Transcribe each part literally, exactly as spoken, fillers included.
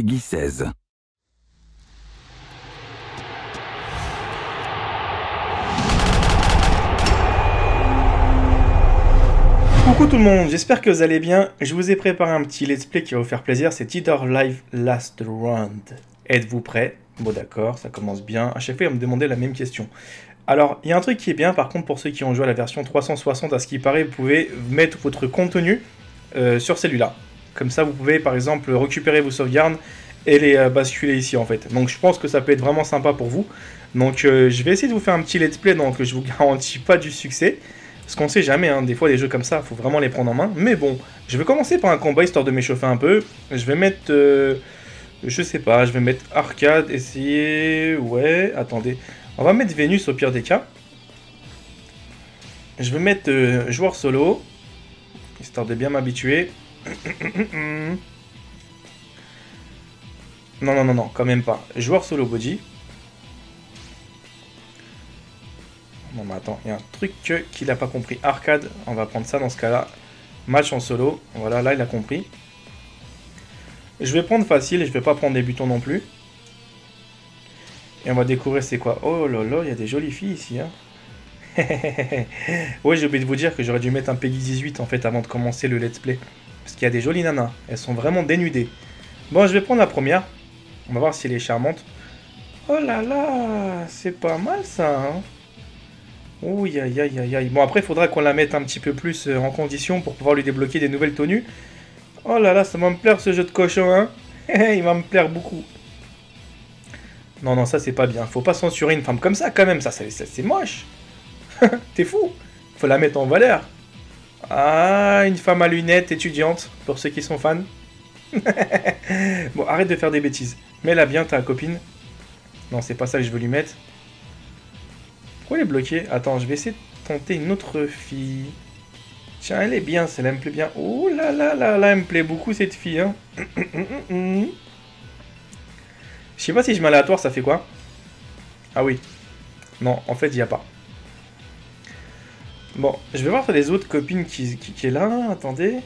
Peggy seize. Coucou tout le monde, j'espère que vous allez bien. Je vous ai préparé un petit let's play qui va vous faire plaisir, c'est Titor Live Last Round. Êtes-vous prêts? Bon d'accord, ça commence bien. À chaque fois, il va me demander la même question. Alors, il y a un truc qui est bien, par contre, pour ceux qui ont joué à la version trois cent soixante, à ce qui paraît, vous pouvez mettre votre contenu euh, sur celui-là. Comme ça, vous pouvez, par exemple, récupérer vos sauvegardes et les euh, basculer ici, en fait. Donc, je pense que ça peut être vraiment sympa pour vous. Donc, euh, je vais essayer de vous faire un petit let's play, donc je vous garantis pas du succès. Parce qu'on sait jamais, hein, des fois des jeux comme ça, il faut vraiment les prendre en main. Mais bon, je vais commencer par un combat histoire de m'échauffer un peu. Je vais mettre, euh, je sais pas, je vais mettre arcade, essayer, ouais, attendez. On va mettre Vénus au pire des cas. Je vais mettre euh, joueur solo, histoire de bien m'habituer. Non, non, non, non, quand même pas. Joueur solo body. Non mais attends, il y a un truc qu'il n'a pas compris. Arcade, on va prendre ça dans ce cas-là. Match en solo, voilà, là il a compris. Je vais prendre facile, je vais pas prendre des butons non plus. Et on va découvrir c'est quoi. Oh là là, il y a des jolies filles ici. Hein. Ouais, j'ai oublié de vous dire que j'aurais dû mettre un Peggy dix-huit en fait avant de commencer le let's play. Parce qu'il y a des jolies nanas, elles sont vraiment dénudées. Bon, je vais prendre la première. On va voir si elle est charmante. Oh là là, c'est pas mal ça. Hein. Ouh, aïe, aïe, aïe, aïe. Bon, après, il faudra qu'on la mette un petit peu plus en condition pour pouvoir lui débloquer des nouvelles tenues. Oh là là, ça va me plaire ce jeu de cochon, hein. Il va me plaire beaucoup. Non, non, ça, c'est pas bien. Faut pas censurer une femme comme ça, quand même. Ça, ça, ça c'est moche. T'es fou. Faut la mettre en valeur. Ah, une femme à lunettes étudiante, pour ceux qui sont fans. Bon, arrête de faire des bêtises. Mets-la bien, ta copine. Non, c'est pas ça que je veux lui mettre. Pourquoi elle est bloquée? Attends, je vais essayer de tenter une autre fille. Tiens, elle est bien, celle-là me plaît bien. Oh là là là là, elle me plaît beaucoup cette fille. Hein. Je sais pas si je mets aléatoire, ça fait quoi? Ah oui. Non, en fait, il n'y a pas. Bon, je vais voir sur les autres copines qui, qui, qui est là. Attendez.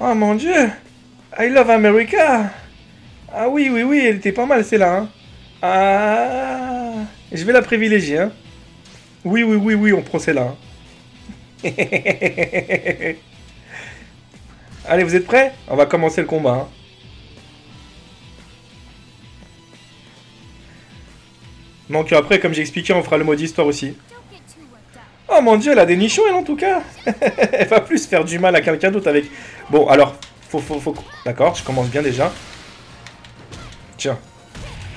Oh mon dieu! I love America! Ah oui, oui, oui, elle était pas mal celle-là. Hein. Ah! Je vais la privilégier, hein. Oui, oui, oui, oui, on prend celle-là. Hein. Allez, vous êtes prêts? On va commencer le combat. Hein. Donc après, comme j'ai expliqué, on fera le mode histoire aussi. Oh mon dieu, elle a des nichons, elle, en tout cas. Elle va plus faire du mal à quelqu'un d'autre avec... Bon, alors, faut... faut, faut... D'accord, je commence bien déjà. Tiens.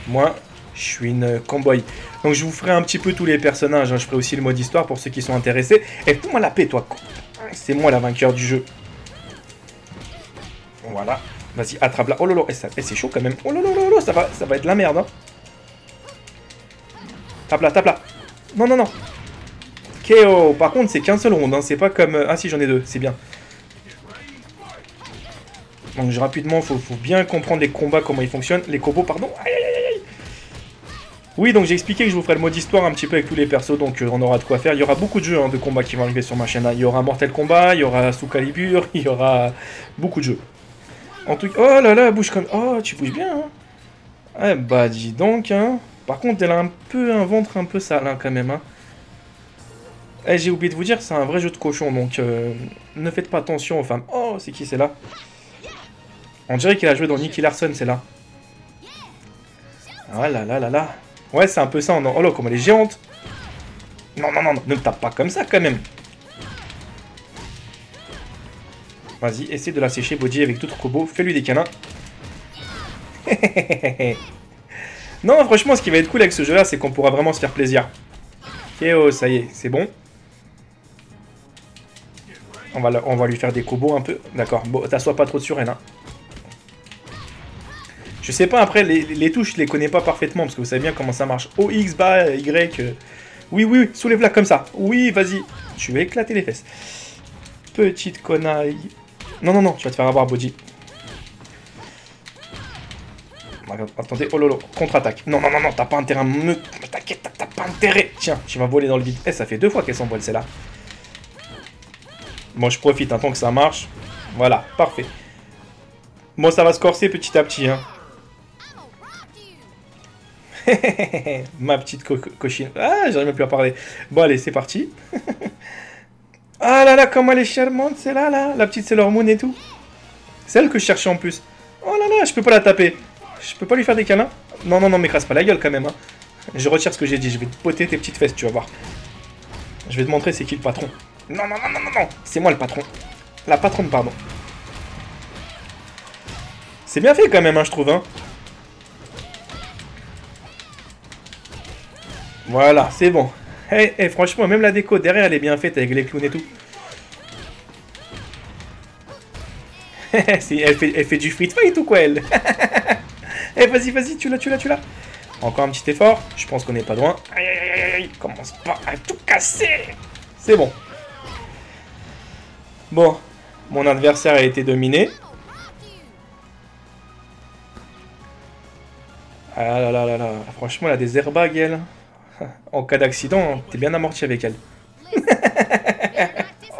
Moi... je suis une cowboy. Donc je vous ferai un petit peu tous les personnages. Hein. Je ferai aussi le mode histoire pour ceux qui sont intéressés. Et fous-moi la paix, toi. C'est moi la vainqueur du jeu. Voilà. Vas-y, attrape-la. Oh lolo. Et, et c'est chaud quand même. Oh lolo, lolo. Ça va, ça va être la merde. Hein. Tape-la, tape-la. Non, non, non. K O. Par contre, c'est qu'un seul round. Hein. C'est pas comme... Ah si, j'en ai deux. C'est bien. Donc je, rapidement, il faut, faut bien comprendre les combats, comment ils fonctionnent. Les combos, pardon. Aïe, aïe, aïe. Oui, donc j'ai expliqué que je vous ferai le mode histoire un petit peu avec tous les persos, donc euh, on aura de quoi faire. Il y aura beaucoup de jeux hein, de combat qui vont arriver sur ma chaîne. Hein. Il y aura Mortal Kombat, il y aura Soul Calibur, il y aura beaucoup de jeux. En tout cas, oh là là, bouge comme... Oh, tu bouges bien, hein. Eh bah, dis donc, hein. Par contre, elle a un peu un ventre un peu sale, hein, quand même, hein. Eh, j'ai oublié de vous dire, c'est un vrai jeu de cochon, donc euh, ne faites pas attention aux femmes. Oh, c'est qui, c'est là? On dirait qu'elle a joué dans Nicky Larson, c'est là. Ah là là là là. Ouais, c'est un peu ça. On en... Oh là, comme elle est géante. Non, non, non, non, ne me tape pas comme ça, quand même. Vas-y, essaie de la sécher, Body, avec d'autres combos. Fais-lui des câlins. Non, franchement, ce qui va être cool avec ce jeu-là, c'est qu'on pourra vraiment se faire plaisir. Ok, oh, ça y est, c'est bon. On va, la... On va lui faire des combos un peu. D'accord, bon, t'assois pas trop sur elle, hein. Je sais pas, après, les, les touches, je les connais pas parfaitement, parce que vous savez bien comment ça marche. O, X, bas, Y. Euh... Oui, oui, oui, soulève-la comme ça. Oui, vas-y. Tu vas éclater les fesses. Petite connaille. Non, non, non, tu vas te faire avoir, Body. Attendez, oh lolo, contre-attaque. Non, non, non, non, t'as pas intérêt à me... T'inquiète, t'as pas intérêt. Tiens, tu vas voler dans le vide. Eh, ça fait deux fois qu'elle s'envole, celle-là. Bon, je profite, hein, tant que ça marche. Voilà, parfait. Bon, ça va se corser petit à petit, hein. Ma petite co cochine. Ah, j'arrive même plus à parler. Bon, allez, c'est parti. Ah là là, comment elle est charmante, celle-là, là. La petite Sailor Moon et tout. Celle que je cherchais en plus. Oh là là, je peux pas la taper. Je peux pas lui faire des câlins. Non, non, non, m'écrase pas la gueule quand même. Hein. Je retire ce que j'ai dit. Je vais te poter tes petites fesses, tu vas voir. Je vais te montrer c'est qui le patron. Non, non, non, non, non, non. C'est moi le patron. La patronne, pardon. C'est bien fait quand même, hein, je trouve. Hein. Voilà, c'est bon. Et, et franchement, même la déco derrière, elle est bien faite avec les clowns et tout. elle, fait, elle fait du free fight ou quoi, elle? Eh, vas-y, vas-y, tu l'as, tu l'as, tu l'as. Encore un petit effort. Je pense qu'on n'est pas loin. Aïe, aïe, aïe, aïe. Commence pas à tout casser. C'est bon. Bon, mon adversaire a été dominé. Ah là là là là. Franchement, elle a des airbags, elle. En cas d'accident, t'es bien amorti avec elle.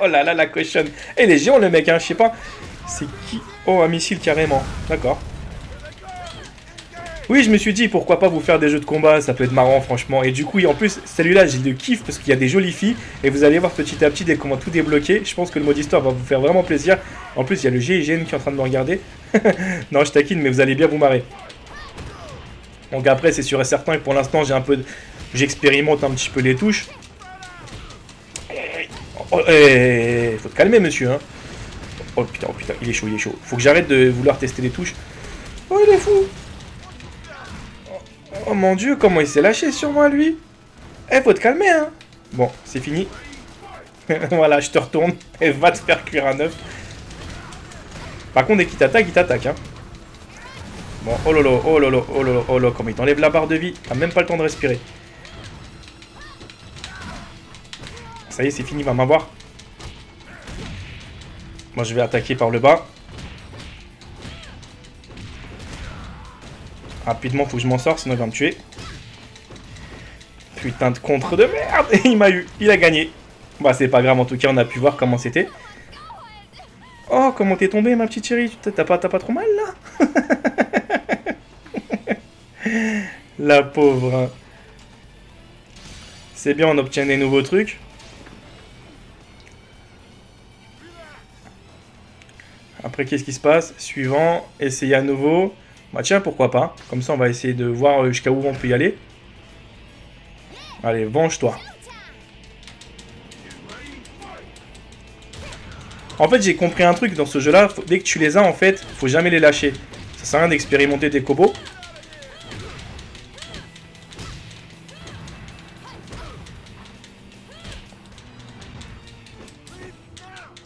Oh là là, la cochonne. Et les géants, le mec, hein, je sais pas. C'est qui? Oh, un missile carrément. D'accord. Oui, je me suis dit, pourquoi pas vous faire des jeux de combat, ça peut être marrant, franchement. Et du coup, en plus, celui-là, j'ai le kiff parce qu'il y a des jolies filles. Et vous allez voir petit à petit dès comment tout débloquer. Je pense que le mode histoire va vous faire vraiment plaisir. En plus, il y a le G I G N qui est en train de me regarder. Non, je taquine, mais vous allez bien vous marrer. Donc après, c'est sûr et certain que pour l'instant, j'ai un peu... J'expérimente un petit peu les touches. Oh, eh, faut te calmer, monsieur. Hein. Oh putain, oh putain, il est chaud, il est chaud. Faut que j'arrête de vouloir tester les touches. Oh, il est fou. Oh mon dieu, comment il s'est lâché sur moi, lui. Eh, faut te calmer, hein. Bon, c'est fini. Voilà, je te retourne. Et va te faire cuire un œuf. Par contre, dès qu'il t'attaque, il t'attaque, hein. Bon, oh lolo, oh lolo, oh lolo, oh lolo. Comment il t'enlève la barre de vie. T'as même pas le temps de respirer. Ça y est, c'est fini, va m'avoir. Moi, je vais attaquer par le bas. Rapidement, faut que je m'en sors, sinon il va me tuer. Putain de contre de merde. Il m'a eu, il a gagné. Bah c'est pas grave, en tout cas on a pu voir comment c'était. Oh comment t'es tombé ma petite chérie. T'as pas, t'as pas trop mal là. La pauvre. C'est bien, on obtient des nouveaux trucs. Après qu'est-ce qui se passe? Suivant, essayer à nouveau. Bah tiens, pourquoi pas. Comme ça, on va essayer de voir jusqu'à où on peut y aller. Allez, venge-toi. En fait, j'ai compris un truc dans ce jeu-là. Dès que tu les as, en fait, faut jamais les lâcher. Ça sert à rien d'expérimenter des combos.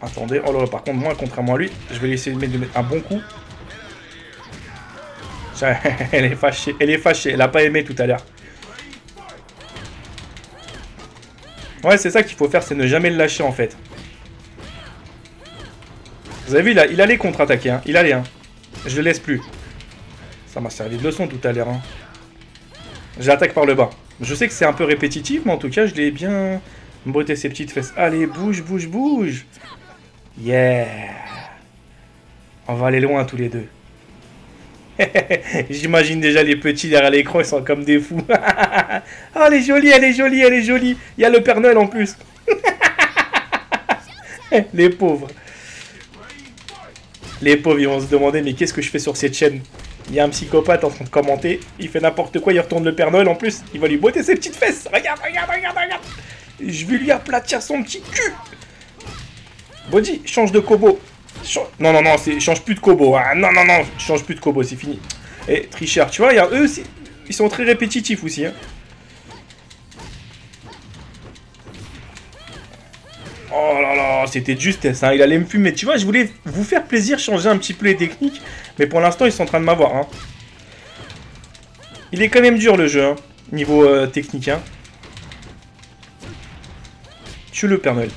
Attendez. Oh là là, par contre, moi, contrairement à lui, je vais essayer de mettre un bon coup. Elle est fâchée, elle est fâchée, elle a pas aimé tout à l'heure. Ouais, c'est ça qu'il faut faire, c'est ne jamais le lâcher en fait. Vous avez vu, il, a, il allait contre-attaquer, hein. Il allait, hein. Je le laisse plus. Ça m'a servi de leçon tout à l'heure. Hein. Je l'attaque par le bas. Je sais que c'est un peu répétitif, mais en tout cas, je l'ai bien botté ses petites fesses. Allez, bouge, bouge, bouge. Yeah. On va aller loin tous les deux. J'imagine déjà les petits derrière l'écran, ils sont comme des fous. Ah, oh, elle est jolie, elle est jolie, elle est jolie. Il y a le Père Noël en plus. Les pauvres. Les pauvres, ils vont se demander, mais qu'est-ce que je fais sur cette chaîne? Il y a un psychopathe en train de commenter. Il fait n'importe quoi, il retourne le Père Noël en plus. Il va lui botter ses petites fesses. Regarde, regarde, regarde, regarde. Je vais lui aplatir son petit cul. Body, change de combo. Non, non, non, change plus de cobo. Hein. Non, non, non, change plus de cobo, c'est fini. Et tricheur, tu vois, y a, eux aussi, ils sont très répétitifs aussi. Hein. Oh là là, c'était de justesse, hein. Il allait me fumer. Tu vois, je voulais vous faire plaisir, changer un petit peu les techniques. Mais pour l'instant, ils sont en train de m'avoir. Hein. Il est quand même dur le jeu, hein, niveau euh, technique. Hein. Tue le Père Noël.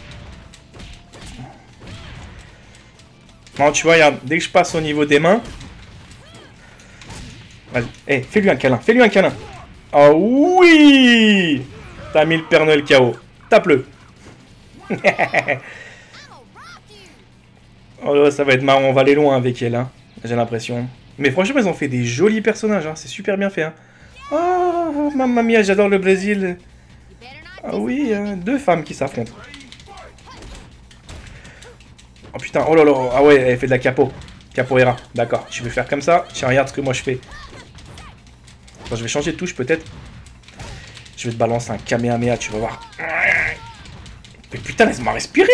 Non, tu vois, regarde, dès que je passe au niveau des mains... Vas-y, hey, fais-lui un câlin, fais-lui un câlin. Oh oui. T'as mis le Père Noël K O. Tape-le. Oh là, ça va être marrant, on va aller loin avec elle, hein, j'ai l'impression. Mais franchement, ils ont fait des jolis personnages, hein, c'est super bien fait. Hein. Oh. Oh, mamma mia, j'adore le Brésil. Ah oui, euh, deux femmes qui s'affrontent. Oh putain, oh là là, ah ouais, elle fait de la capo. Capoeira, d'accord. Je vais faire comme ça. Tiens, regarde ce que moi je fais. Attends, je vais changer de touche peut-être. Je vais te balancer un Kamehameha, tu vas voir. Mais putain, laisse-moi respirer.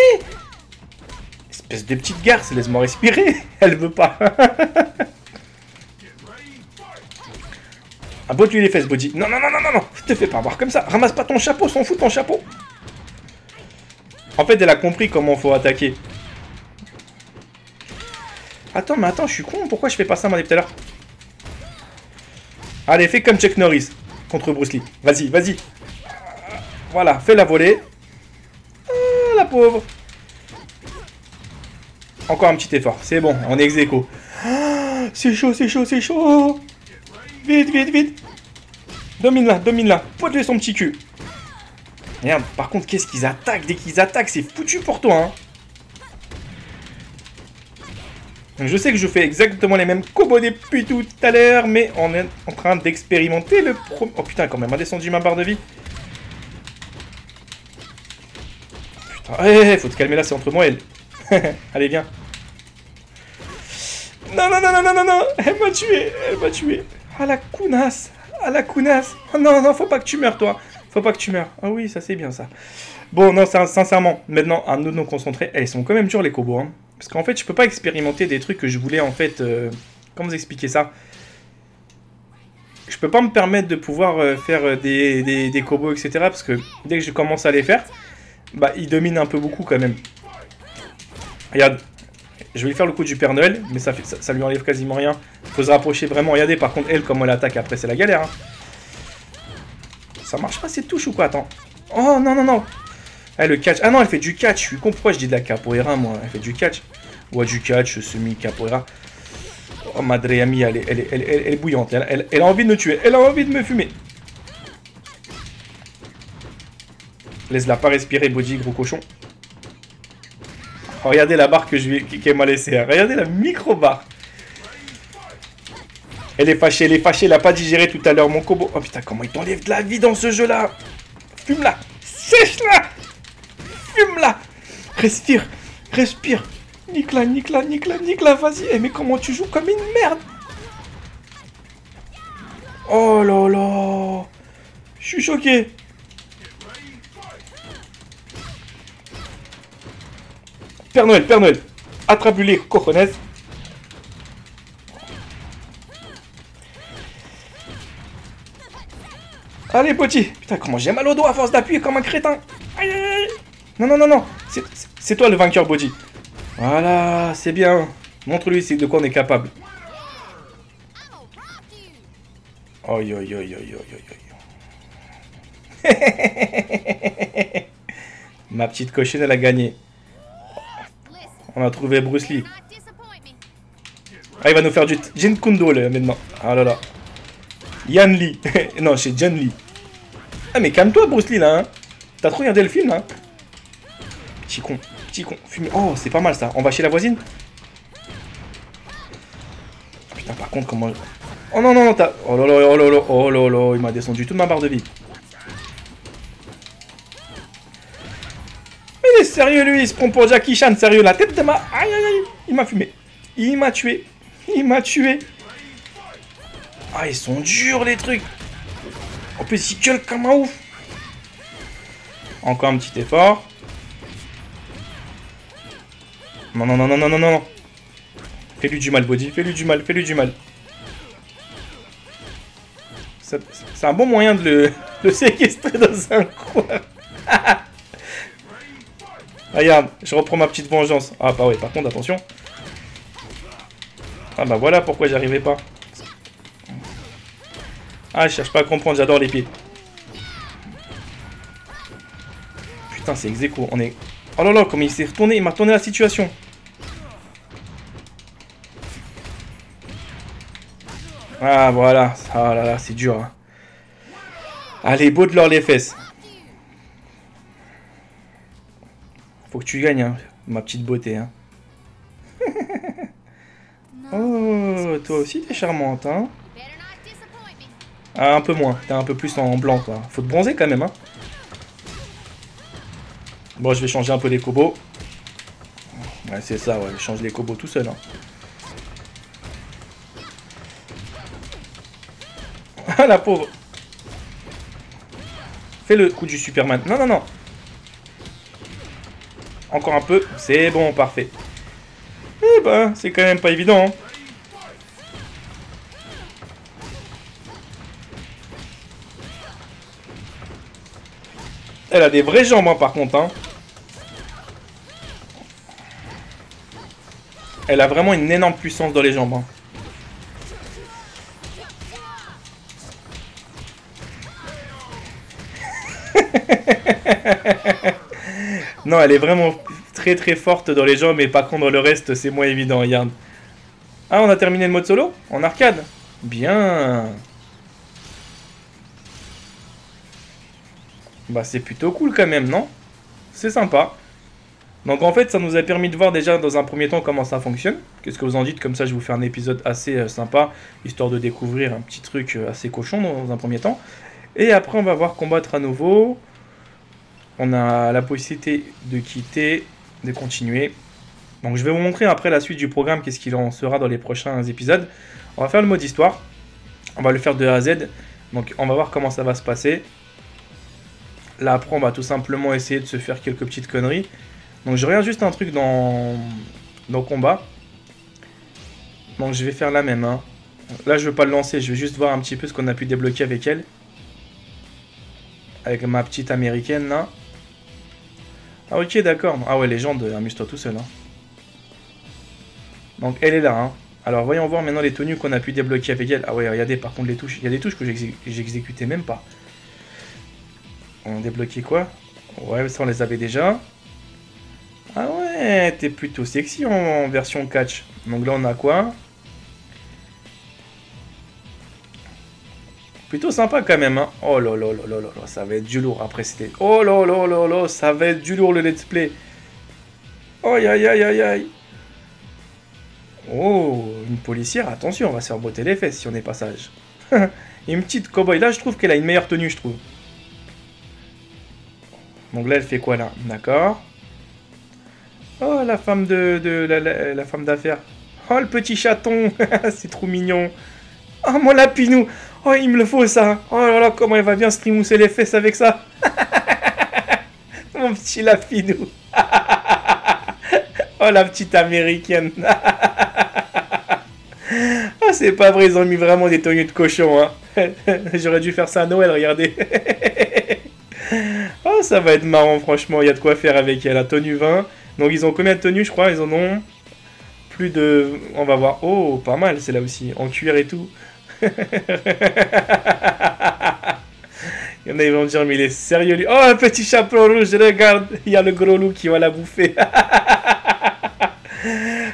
Espèce de petite garce, laisse-moi respirer. Elle veut pas. Ah, botte-lui les fesses, Body. Non, non, non, non, non, non. Je te fais pas avoir comme ça. Ramasse pas ton chapeau, s'en fout ton chapeau. En fait, elle a compris comment faut attaquer. Attends, mais attends, je suis con. Pourquoi je fais pas ça, moi, depuis tout à l'heure? Allez, fais comme Chuck Norris contre Bruce Lee. Vas-y, vas-y. Voilà, fais la volée. Ah, la pauvre. Encore un petit effort. C'est bon, on est ex-aequo. Ah, c'est chaud, c'est chaud, c'est chaud. Vite, vite, vite. Domine-la, domine-la. Pointe-lui son petit cul. Merde, par contre, qu'est-ce qu'ils attaquent? Dès qu'ils attaquent, c'est foutu pour toi, hein. Je sais que je fais exactement les mêmes combos depuis tout à l'heure, mais on est en train d'expérimenter le premier... Oh putain, quand même, a descendu ma barre de vie. Putain, hey, faut te calmer là, c'est entre moi et elle. Allez, viens. Non, non, non, non, non, non, non, elle m'a tué, elle m'a tué. Ah la counasse, ah la counasse. Oh, non, non, faut pas que tu meurs, toi. Faut pas que tu meurs. Ah oui, ça c'est bien ça. Bon, non, ça, sincèrement, maintenant, un autre non concentré. Eh, ils sont quand même durs les combos, hein. Parce qu'en fait, je peux pas expérimenter des trucs que je voulais, en fait... Euh... Comment vous expliquer ça? Je peux pas me permettre de pouvoir euh, faire des, des, des combos, et cetera. Parce que dès que je commence à les faire, bah, ils dominent un peu beaucoup, quand même. Regarde. Je vais lui faire le coup du Père Noël, mais ça, fait, ça, ça lui enlève quasiment rien. Faut se rapprocher vraiment. Regardez, par contre, elle, comme elle attaque, après, c'est la galère, hein. Ça marche pas, cette touche ou quoi? Attends. Oh, non, non, non. Ah, le catch. Ah non, elle fait du catch. Je suis con. Pourquoi je dis de la capoeira, moi? Elle fait du catch. Ouais, du catch, semi-capoeira. Oh, Madreami, elle est, elle est, elle est, elle est bouillante. Elle, elle, elle a envie de me tuer. Elle a envie de me fumer. Laisse-la pas respirer, Body, gros cochon. Oh, regardez la barre que je lui qu'elle m'a laissée. Hein. Regardez la micro-barre. Elle est fâchée, elle est fâchée. Elle a pas digéré tout à l'heure mon combo. Oh putain, comment il t'enlève de la vie dans ce jeu-là. Fume-la. Sèche-la. Fume-la. Respire, respire. Nique-la, nique-la, nique-la, nique-la, vas-y. Eh, mais comment tu joues comme une merde. Oh là là. Je suis choqué. Père Noël, Père Noël. Attrape-lui les cojones. Allez, petit. Putain, comment j'ai mal au dos à force d'appuyer comme un crétin. Aïe, aïe, aïe. Non, non, non, non. C'est toi le vainqueur, Body. Voilà, c'est bien. Montre-lui de quoi on est capable. Oi, oi, oi, oi, oi, oi. Ma petite cochine, elle a gagné. On a trouvé Bruce Lee. Ah, il va nous faire du Jin Kundo, là, maintenant. Ah là là. Jin Lee. Non, c'est Jin Lee. Ah, mais calme-toi, Bruce Lee, là, hein. T'as trop regardé le film, là, hein. Petit con, petit con, fume. Oh, c'est pas mal ça. On va chez la voisine. Putain, par contre, comment... Oh non, non, non, t'as... Oh là là, oh là là, oh là là, il m'a descendu toute ma barre de vie. Mais il est sérieux, lui, il se prend pour Jackie Chan, sérieux, la tête de ma... Aïe, aïe, aïe, il m'a fumé. Il m'a tué. Il m'a tué. Ah, ils sont durs, les trucs. En plus, ils gueulent comme un ouf. Encore un petit effort. Non, non, non, non, non, non, non. Fais-lui du mal, Body. Fais-lui du mal, fais-lui du mal. C'est un bon moyen de le, le séquestrer dans un coin. Regarde, je reprends ma petite vengeance. Ah, bah ouais, par contre, attention. Ah, bah voilà pourquoi j'arrivais pas. Ah, je cherche pas à comprendre, j'adore les pieds. Putain, c'est ex-aequo, on est... Oh là là, comme il s'est retourné, il m'a retourné la situation. Ah, voilà. Ah là là, c'est dur. Hein. Allez, beau de leur les fesses. Faut que tu gagnes, hein, ma petite beauté. Hein. Oh, toi aussi, t'es charmante. Hein. Ah, un peu moins. T'es un peu plus en blanc, quoi. Faut te bronzer quand même, hein. Bon, je vais changer un peu les combos. Ouais, c'est ça, ouais. Je change les combos tout seul, hein. Ah, la pauvre. Fais le coup du Superman. Non, non, non. Encore un peu. C'est bon, parfait. Eh ben, c'est quand même pas évident, hein. Elle a des vraies jambes, hein, par contre, hein. Elle a vraiment une énorme puissance dans les jambes, hein. Non, elle est vraiment très très forte dans les jambes, mais par contre, le reste, c'est moins évident, regarde. Ah, on a terminé le mode solo en arcade. Bien. Bah, c'est plutôt cool quand même, non? C'est sympa. Donc en fait, ça nous a permis de voir déjà dans un premier temps comment ça fonctionne. Qu'est-ce que vous en dites? Comme ça, je vous fais un épisode assez euh, sympa, histoire de découvrir un petit truc euh, assez cochon dans un premier temps. Et après, on va voir combattre à nouveau. On a la possibilité de quitter, de continuer. Donc je vais vous montrer après la suite du programme, qu'est-ce qu'il en sera dans les prochains épisodes. On va faire le mode histoire. On va le faire de A à Z. Donc on va voir comment ça va se passer. Là, après, on va tout simplement essayer de se faire quelques petites conneries. Donc, je regarde juste un truc dans, dans combat. Donc, je vais faire la même, hein. Là, je ne veux pas le lancer. Je vais juste voir un petit peu ce qu'on a pu débloquer avec elle. Avec ma petite américaine, là. Ah, ok, d'accord. Ah ouais, légende, amuse-toi tout seul, hein. Donc, elle est là, hein. Alors, voyons voir maintenant les tenues qu'on a pu débloquer avec elle. Ah ouais, regardez, par contre, les touches. Il y a des touches que j'exécutais même pas. On débloquait quoi? Ouais, ça on les avait déjà. Ah ouais, t'es plutôt sexy en version catch. Donc là on a quoi? Plutôt sympa quand même, hein. Oh là là là là là, ça va être du lourd. Après c'était... Oh là là là là, ça va être du lourd le let's play. Aïe aïe aïe aïe aïe. Oh, une policière, attention, on va se faire botter les fesses si on n'est pas sage. Une petite cowboy, là je trouve qu'elle a une meilleure tenue, je trouve. Donc là, elle fait quoi, là? D'accord. Oh, la femme de, de la, la, la femme d'affaires. Oh, le petit chaton. C'est trop mignon. Oh, mon lapinou. Oh, il me le faut, ça. Oh là là, comment elle va bien se trimousser les fesses avec ça. Mon petit lapinou. Oh, la petite américaine. Oh, c'est pas vrai, ils ont mis vraiment des tenues de cochon, hein. J'aurais dû faire ça à Noël, regardez. Oh, ça va être marrant, franchement, il y a de quoi faire avec elle, la tenue vingt. Donc ils ont combien de tenues, je crois? Ils en ont plus de... On va voir. Oh, pas mal, c'est là aussi, en cuir et tout. Il y en a, ils vont dire, mais il est sérieux lui. Oh, un petit chapeau rouge, regarde, il y a le gros loup qui va la bouffer.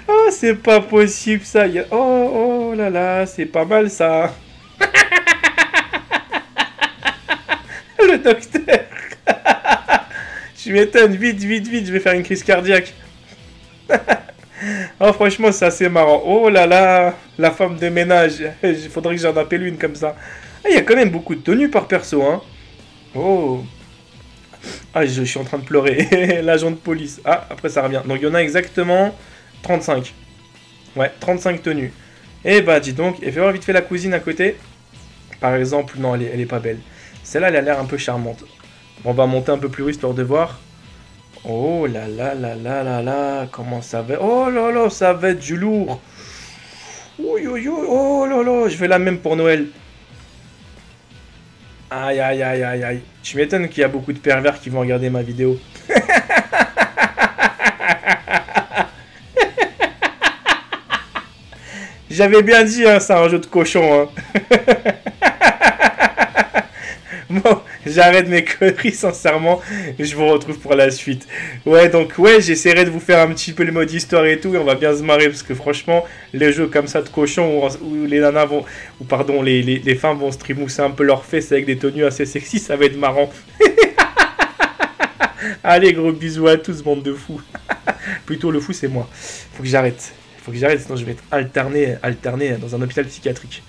Oh, c'est pas possible ça. Oh, oh là là, c'est pas mal ça. Le docteur. Je m'étonne, vite, vite, vite, je vais faire une crise cardiaque. Oh, franchement, c'est assez marrant. Oh là là, la femme de ménage. Il faudrait que j'en appelle une comme ça. Ah, il y a quand même beaucoup de tenues par perso, hein. Oh. Ah, je, je suis en train de pleurer. L'agent de police. Ah, après, ça revient. Donc, il y en a exactement trente-cinq. Ouais, trente-cinq tenues. Eh bah, dis donc. Et fais voir vite fait la cousine à côté. Par exemple, non, elle est, elle est pas belle. Celle-là, elle a l'air un peu charmante. Bon, on va monter un peu plus haut, histoire de voir. Oh là là là là là là. Comment ça va? Oh là là, ça va être du lourd. Ouh, ouh, ouh. Oh là là, je vais la même pour Noël. Aïe, aïe, aïe, aïe, aïe. Je m'étonne qu'il y a beaucoup de pervers qui vont regarder ma vidéo. J'avais bien dit, hein, c'est un jeu de cochon, hein. Bon, j'arrête mes conneries, sincèrement. Je vous retrouve pour la suite. Ouais, donc, ouais, j'essaierai de vous faire un petit peu le mode histoire et tout. Et on va bien se marrer parce que, franchement, les jeux comme ça de cochons où, où les nanas vont. Ou, pardon, les, les, les femmes vont se trimousser un peu leurs fesses avec des tenues assez sexy, ça va être marrant. Allez, gros bisous à tous, bande de fous. Plutôt, le fou, c'est moi. Faut que j'arrête. Faut que j'arrête, sinon je vais être alterné, alterné dans un hôpital psychiatrique.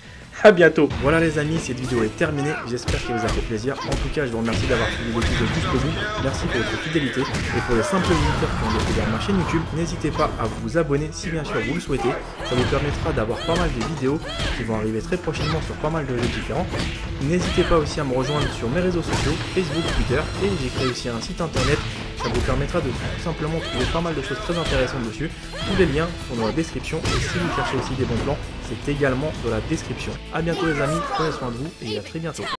à bientôt. Voilà les amis, cette vidéo est terminée, j'espère qu'elle vous a fait plaisir. En tout cas, je vous remercie d'avoir suivi l'épisode jusqu'au bout, merci pour votre fidélité, et pour les simples visiteurs qui ont découvert ma chaîne YouTube, n'hésitez pas à vous abonner si bien sûr vous le souhaitez, ça vous permettra d'avoir pas mal de vidéos qui vont arriver très prochainement sur pas mal de jeux différents. N'hésitez pas aussi à me rejoindre sur mes réseaux sociaux, Facebook, Twitter, et j'ai créé aussi un site internet. Ça vous permettra de tout simplement trouver pas mal de choses très intéressantes dessus. Tous les liens sont dans la description. Et si vous cherchez aussi des bons plans, c'est également dans la description. A bientôt les amis, prenez soin de vous et à très bientôt.